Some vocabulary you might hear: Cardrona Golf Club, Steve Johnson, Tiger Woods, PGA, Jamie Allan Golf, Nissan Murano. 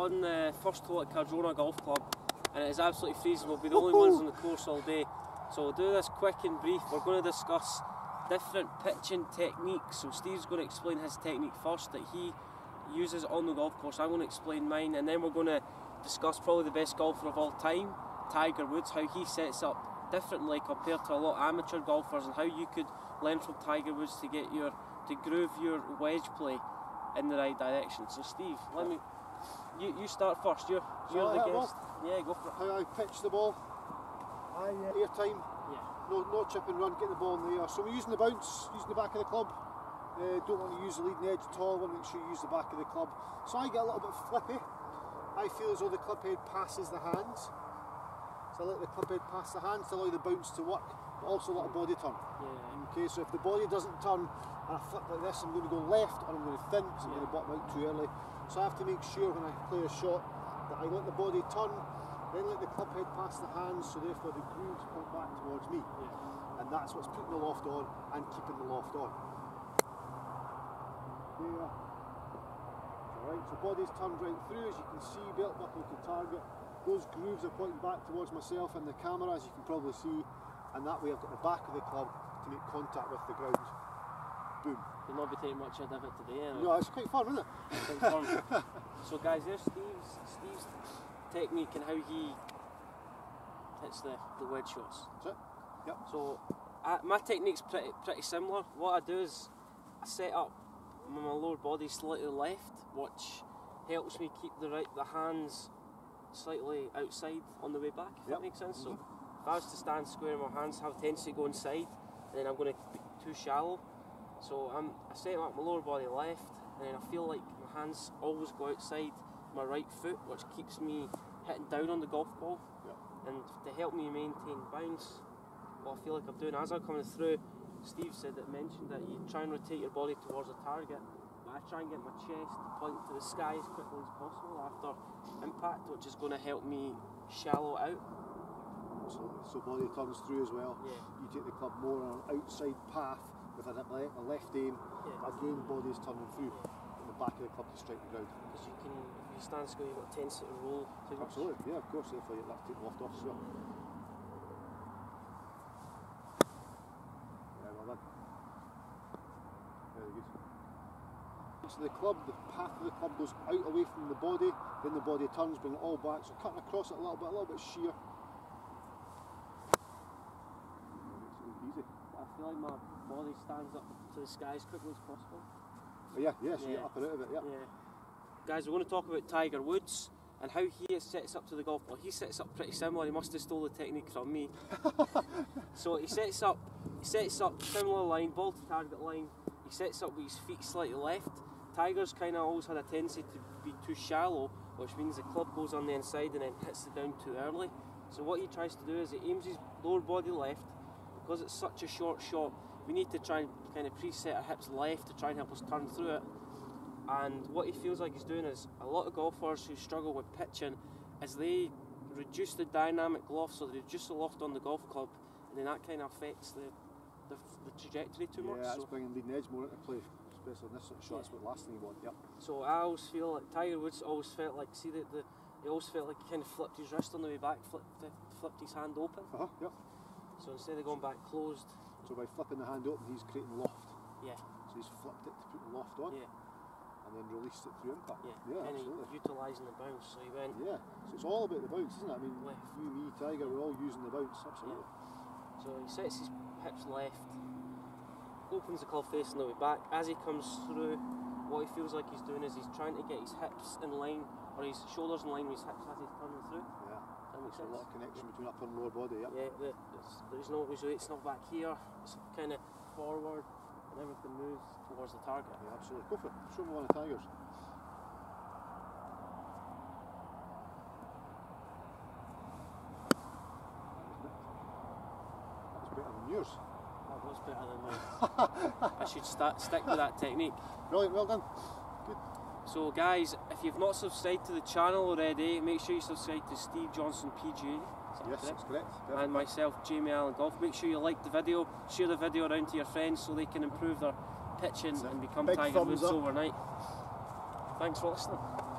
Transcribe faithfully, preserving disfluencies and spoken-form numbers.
on the first hole at Cardrona Golf Club, and it is absolutely freezing. We'll be the only ones on the course all day, so we'll do this quick and brief. We're going to discuss different pitching techniques, so Steve's going to explain his technique first that he uses on the golf course. I'm going to explain mine, and then we're going to discuss probably the best golfer of all time, Tiger Woods, how he sets up differently compared to a lot of amateur golfers, and how you could learn from Tiger Woods to get your to groove your wedge play in the right direction. So Steve, let me you you start first. You're you're so the guest. Yeah, go for it. How I pitch the ball. I uh, air time. Yeah. No no chip and run. Get the ball in the air. So we're using the bounce, using the back of the club. Uh, don't want to use the leading edge at all. Want to make sure you use the back of the club. So I get a little bit flippy. I feel as though the club head passes the hands. So I let the club head pass the hands to allow the bounce to work, but also let the body turn. Yeah. Okay, so if the body doesn't turn and I flip like this, I'm going to go left or I'm going to thin because I'm yeah. going to bottom out too early. So I have to make sure when I play a shot that I let the body turn, then let the club head pass the hands, so therefore the grooves come back towards me. Yeah. And that's what's putting the loft on and keeping the loft on. Yeah. Alright, so body's turned right through, as you can see, belt buckle to target. Those grooves are pointing back towards myself and the camera, as you can probably see, and that way I've got the back of the club to make contact with the ground. Boom. You'll not be taking much out of it today, eh? No, it's quite fun, isn't it? It's quite fun. So guys, there's Steve's, Steve's technique and how he hits the, the wedge shots. That's it? Yep. So I, my technique's pretty, pretty similar. What I do is I set up my lower body slightly left, which helps me keep the, right, the hands slightly outside on the way back, if yep. that makes sense. Mm-hmm. So if I was to stand square, my hands have a tendency to go inside, and then I'm going to be too shallow. So I'm, I set up my lower body left, and then I feel like my hands always go outside my right foot, which keeps me hitting down on the golf ball. Yep. And to help me maintain bounce, what I feel like I'm doing as I'm coming through, Steve said that mentioned that you try and rotate your body towards a target, but I try and get my chest to point to the sky as quickly as possible after impact, which is going to help me shallow out. So, so body turns through as well. Yeah. You take the club more on an outside path with a left aim, yeah. again body is turning through yeah. in the back of the club to strike the ground. Because you can, if you stand square, you've got a tendency to roll. Absolutely, much. Yeah, of course, therefore you'll have to take the loft off as well. So the club, the path of the club goes out away from the body, then the body turns, bring it all back, so cutting across it a little bit, a little bit sheer. Easy. I feel like my body stands up to the sky as quickly as possible. But yeah, yeah, so yeah. you get up and out of it, yeah. yeah. Guys, we're going to talk about Tiger Woods and how he sets up to the golf ball. He sets up pretty similar, he must have stole the technique from me. So he sets up, he sets up similar line, ball to target line, he sets up with his feet slightly left. Tiger's kind of always had a tendency to be too shallow, which means the club goes on the inside and then hits the down too early. So what he tries to do is he aims his lower body left. Because it's such a short shot, we need to try and kind of preset our hips left to try and help us turn through it. And what he feels like he's doing is, a lot of golfers who struggle with pitching is they reduce the dynamic loft, so they reduce the loft on the golf club, and then that kind of affects the the, the trajectory too yeah, much. Yeah, that's so bringing leading edge more into play, especially on this sort of shot. Yeah. That's what last thing you want. Yep. So I always feel like Tiger Woods always felt like, see that the he always felt like he kind of flipped his wrist on the way back, flipped flipped his hand open. Uh huh. Yep. So instead of going back closed. So by flipping the hand open, he's creating loft. Yeah. So he's flipped it to put the loft on. Yeah. And then released it through impact. Yeah. Yeah, and absolutely. Utilising the bounce. So he went. Yeah. So it's all about the bounce, isn't it? I mean, left. You, me, Tiger, we're all using the bounce. Absolutely. Yeah. So he sets his hips left, opens the club facing the way back. As he comes through, what he feels like he's doing is he's trying to get his hips in line, or his shoulders in line with his hips as he's turning through. Yeah. There's a lot of connection yeah. between upper and lower body. Yep. Yeah, the, it's, there's no, it's not back here, it's kind of forward, and everything moves towards the target. Yeah, absolutely. Go for it. Show me one of Tiger's. That's better than yours. That was better than mine. I should start, stick with that technique. Brilliant, well done. Good. So guys, if you've not subscribed to the channel already, make sure you subscribe to Steve Johnson P G A. That yes, correct? That's correct. Definitely. And myself, Jamie Allan Golf. Make sure you like the video, share the video around to your friends so they can improve their pitching and become Tiger Woods overnight. Thanks for listening.